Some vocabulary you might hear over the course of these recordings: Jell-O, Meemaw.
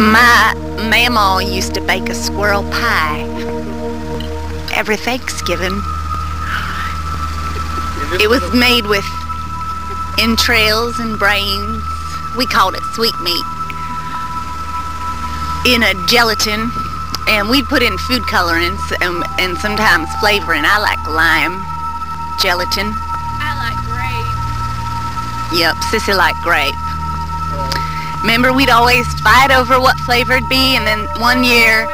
My mamma used to bake a squirrel pie every Thanksgiving. It was made with entrails and brains. We called it sweet meat. In a gelatin, and we'd put in food colorings and sometimes flavoring. I like lime gelatin. I like grape. Yep, Sissy liked grape. Remember, we'd always fight over what flavor it'd be, and then one year...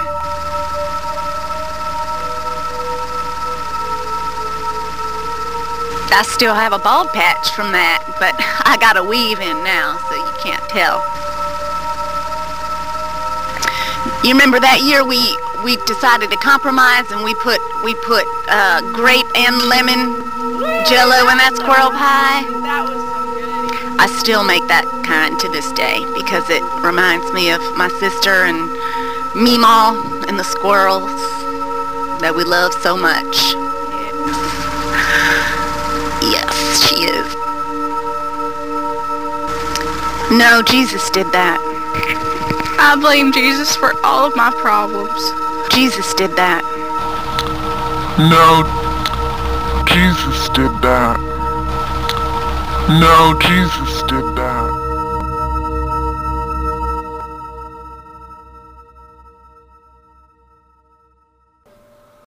I still have a bald patch from that, but I got a weave in now, so you can't tell. You remember that year we decided to compromise, and we put grape and lemon Jell-O in that squirrel pie. That was so good. I still make that kind to this day because it reminds me of my sister and Meemaw and the squirrels that we love so much. Yes, she is. No, Jesus did that. I blame Jesus for all of my problems. Jesus did that. No, Jesus did that. No, Jesus